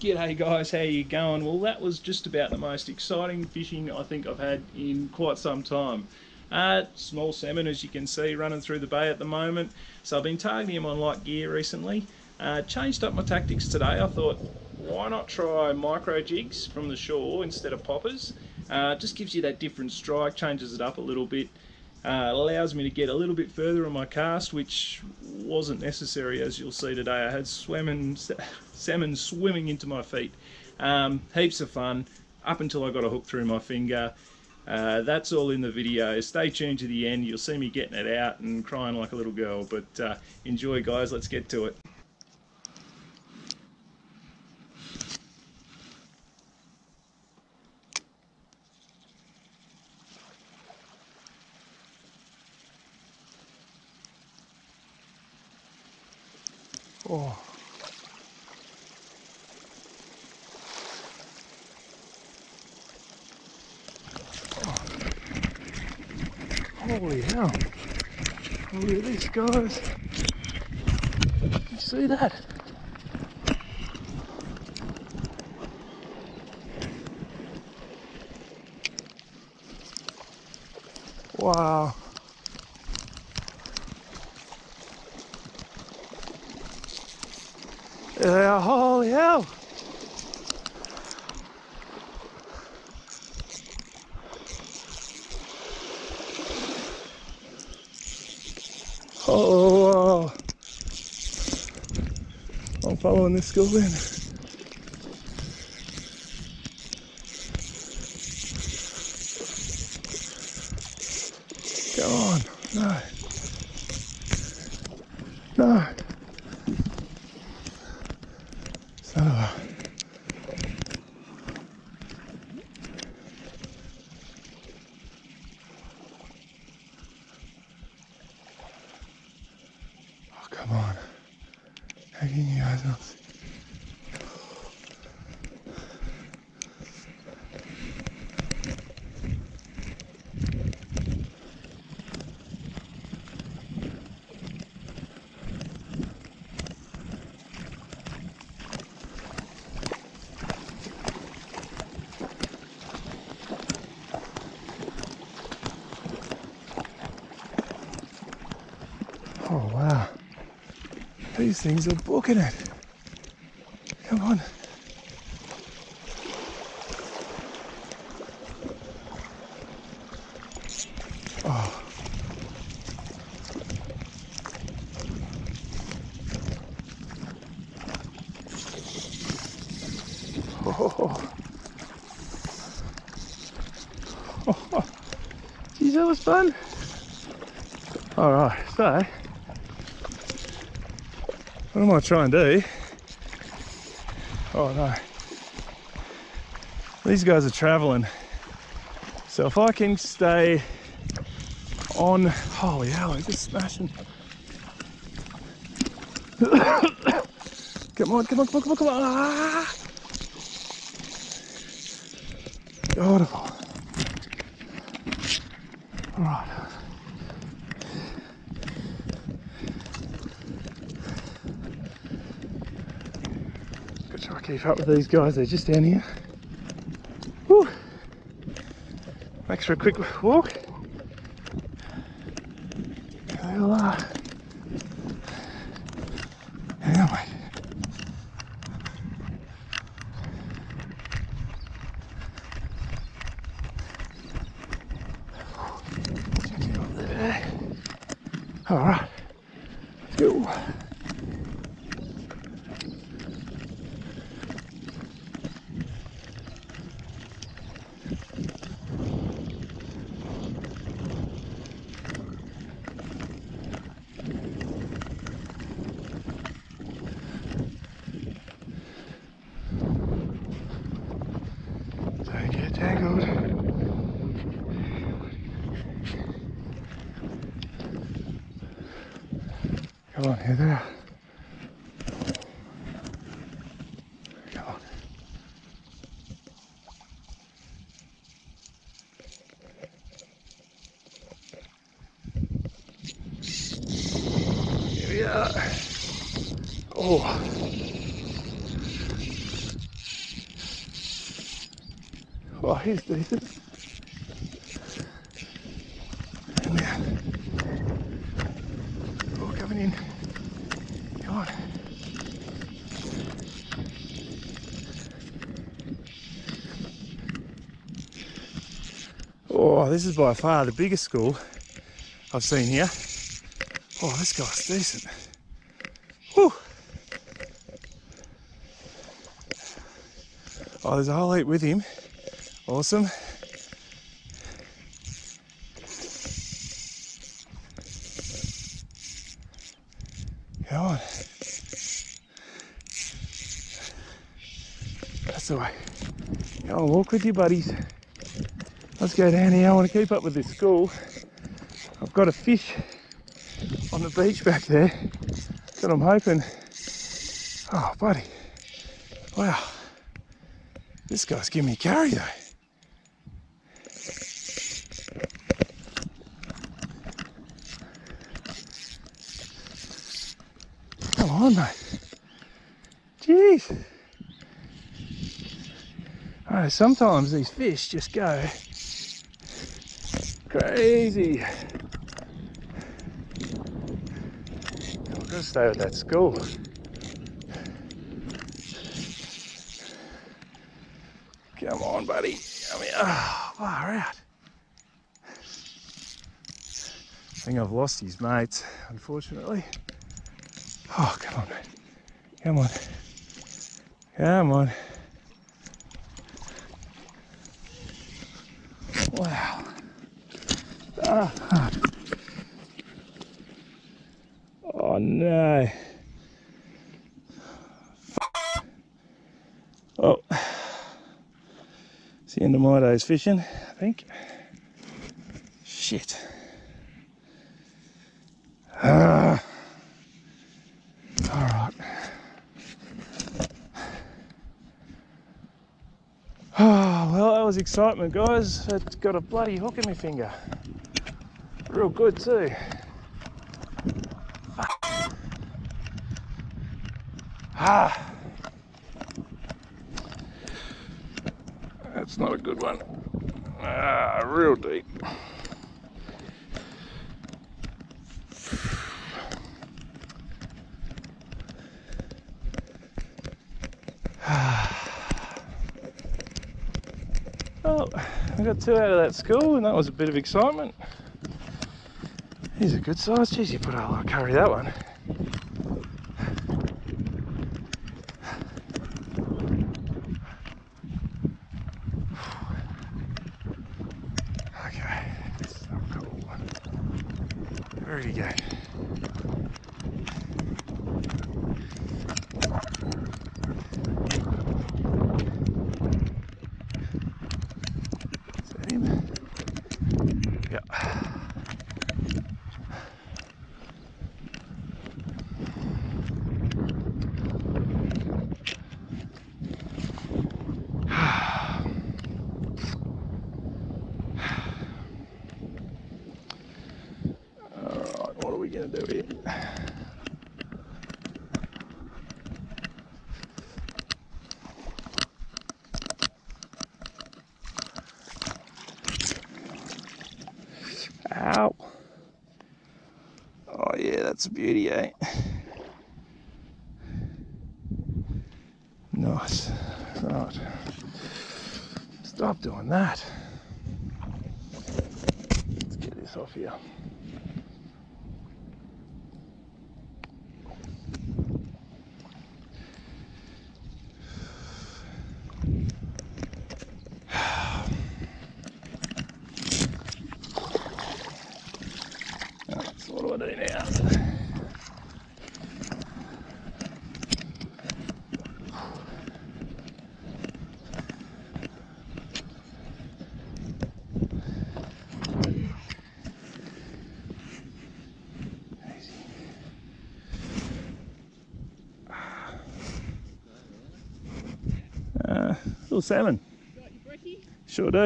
G'day guys, how you going? Well, that was just about the most exciting fishing I think I've had in quite some time. Small salmon, as you can see, running through the bay at the moment. So I've been targeting them on light gear recently. Changed up my tactics today. I thought, why not try micro jigs from the shore instead of poppers? Just gives you that different strike, changes it up a little bit. Allows me to get a little bit further on my cast, which wasn't necessary, as you'll see today. I had salmon swimming into my feet. Heaps of fun, up until I got a hook through my finger. That's all in the video. Stay tuned to the end. You'll see me getting it out and crying like a little girl, but enjoy guys, let's get to it. Oh. Oh. Holy hell. Look at this, guys. You see that? Wow. Yeah, holy hell! Oh, I'm following this school in. Come on, no. Come on, how can you guys not see? Oh wow. These things are booking it. Come on. Oh. Oh. Oh. Geez, that was fun. All right, so. What am I trying to do? Oh no. These guys are traveling. So if I can stay on, holy hell, I'm just smashing. Come on, come on, come on, come on, come on. Ah! Beautiful. All right. Try to keep up with these guys, they're just down here. Woo. Makes for a quick walk. There they all are. Hang on, mate. Alright, let's go. Tangled. Come on, Heather. Come on. Here we are. Oh. Well, he's decent. And now, all coming in. Come on. Oh, this is by far the biggest school I've seen here. Oh, this guy's decent. Whew. Oh, there's a whole heap with him. Awesome. Come on. That's the way. Go and walk with your buddies. Let's go down here. I want to keep up with this school. I've got a fish on the beach back there that I'm hoping. Oh, buddy. Wow. This guy's giving me carry though. Come on, mate. Jeez. Oh, sometimes these fish just go crazy. I've got to stay with that school. Come on, buddy. Come here. Oh, far out. I think I've lost his mates, unfortunately. Oh, come on, mate. Come on. Come on. Wow. Ah. Oh, no. Oh. It's the end of my day's fishing, I think. Shit. Ah. All right. Oh, well, that was excitement, guys. It's got a bloody hook in my finger. Real good, too. Ah. That's not a good one. Ah, real deep. Oh, I got two out of that school, and that was a bit of excitement. He's a good size. Jeez, you put a lot of curry that one. There you go. Is that him? Yeah. Do it. Ow. Oh yeah, that's a beauty, eh? Nice. Right. Stop doing that. Let's get this off here. What do I do now? Little salmon. Sure do.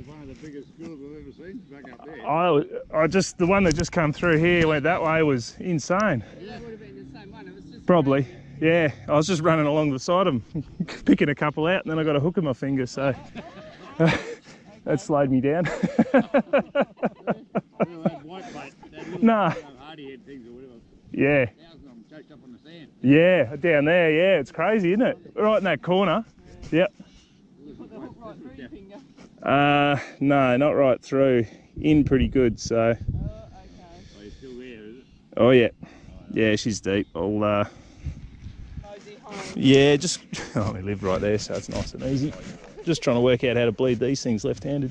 One of the biggest schools I've ever seen back up there. I just the one that just come through here went that way was insane. Yeah, that would have been the same one. It was just probably. Yeah, I was just running along the side of them, picking a couple out, and then I got a hook in my finger, so that slowed me down. No. Yeah. Yeah, down there, yeah, it's crazy, isn't it? Right in that corner. Yep. No, not right through. In pretty good, so. Oh, you're still there, is it? Oh, yeah. Yeah, she's deep. I'll, yeah, just, I only live right there, so it's nice and easy. Just trying to work out how to bleed these things left-handed.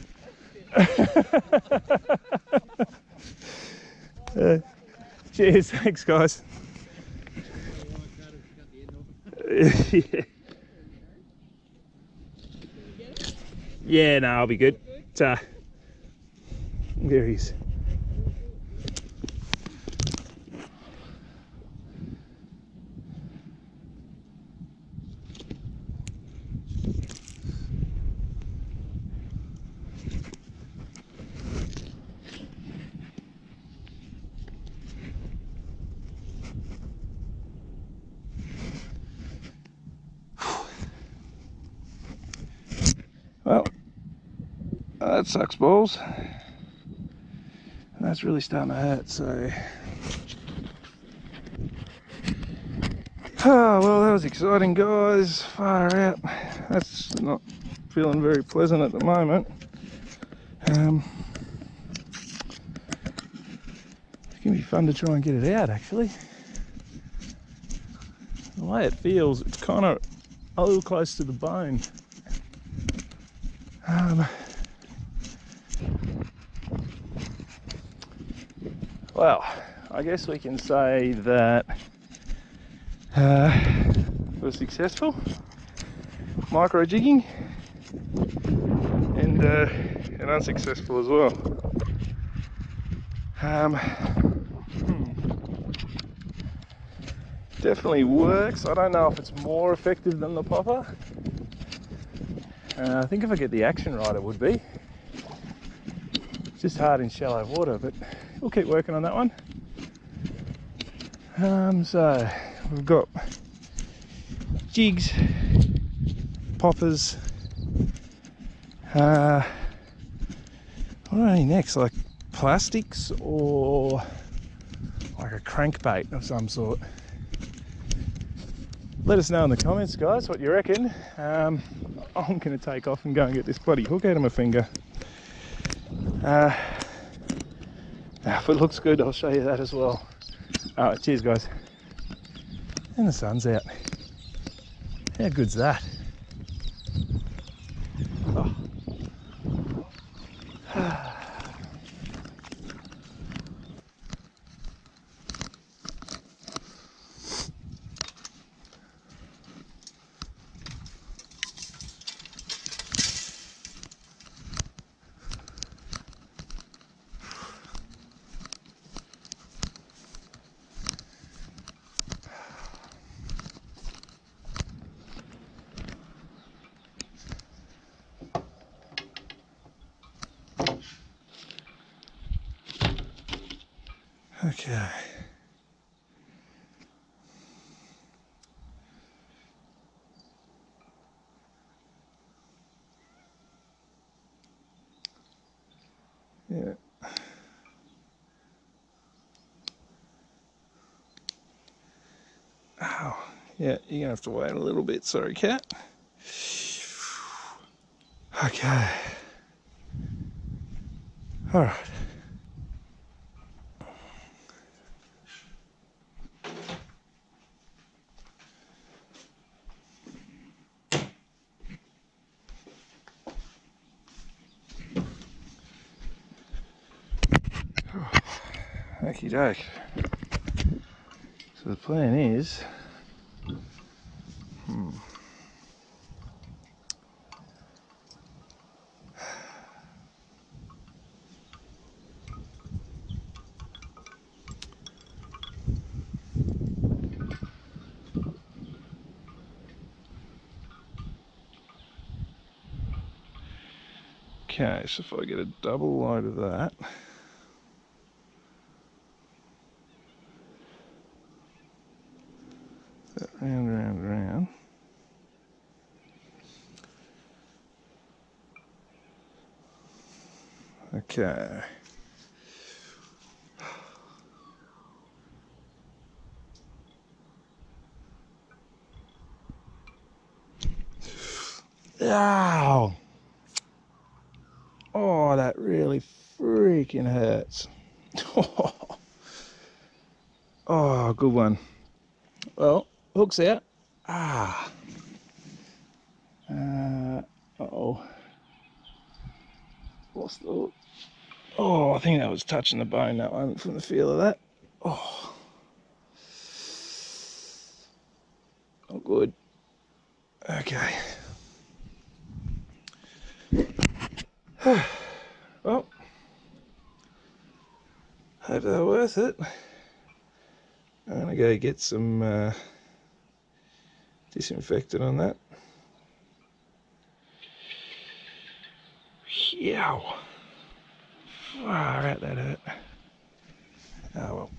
Cheers, thanks guys. Yeah. Yeah, no, I'll be good. There he is. Well, that sucks balls, and that's really starting to hurt, so. Oh, well, that was exciting, guys. Far out. That's not feeling very pleasant at the moment. It can be fun to try and get it out, actually. The way it feels, it's kind of a little close to the bone. Well, I guess we can say that we're successful micro jigging and unsuccessful as well. Definitely works. I don't know if it's more effective than the popper. I think if I get the action right, it would be. It's just hard in shallow water, but we'll keep working on that one. So we've got jigs, poppers. What are any next? Like plastics or like a crankbait of some sort. Let us know in the comments, guys, what you reckon. I'm going to take off and go and get this bloody hook out of my finger. If it looks good, I'll show you that as well. All right, cheers, guys. And the sun's out. How good's that? Oh. Okay. Yeah. Oh, yeah, you're gonna have to wait a little bit, sorry cat. Okay. All right. Okie doke. So the plan is, okay, so if I get a double load of that. Round Okay. Ow! Oh, that really freaking hurts. Oh, good one. Well, hook's out. Ah. Uh-oh. Lost the hook. Oh, I think that was touching the bone, that one, from the feel of that. Oh. Not good. Okay. Well, hope they're worth it. I'm going to go get some disinfectant on that. Yow! Far out that hurt. Oh well.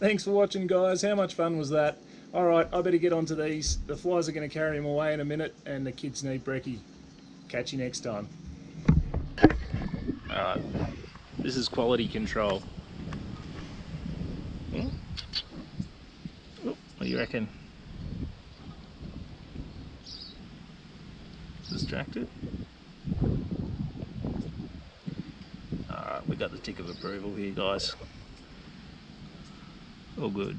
Thanks for watching, guys. How much fun was that? Alright, I better get onto these. The flies are going to carry them away in a minute, and the kids need brekkie. Catch you next time. Alright, this is quality control. Hmm? Oh, what do you reckon? Distracted? Alright, we got the tick of approval here, guys. All good.